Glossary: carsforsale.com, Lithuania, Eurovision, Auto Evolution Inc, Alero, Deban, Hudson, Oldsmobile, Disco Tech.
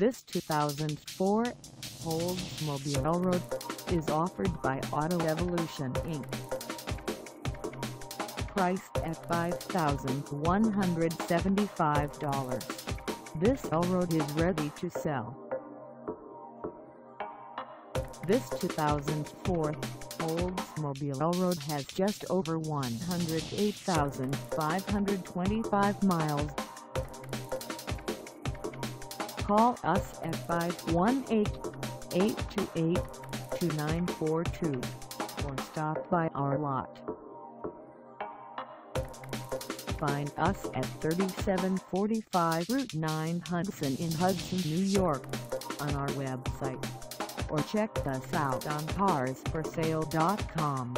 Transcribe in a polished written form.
This 2004 Oldsmobile is offered by Auto Evolution Inc. Priced at $5,175, this Alero is ready to sell. This 2004 Oldsmobile Alero has just over 108,525 miles. Call us at 518-828-2942 or stop by our lot. Find us at 3745 Route 9 Hudson in Hudson, New York on our website, or check us out on carsforsale.com.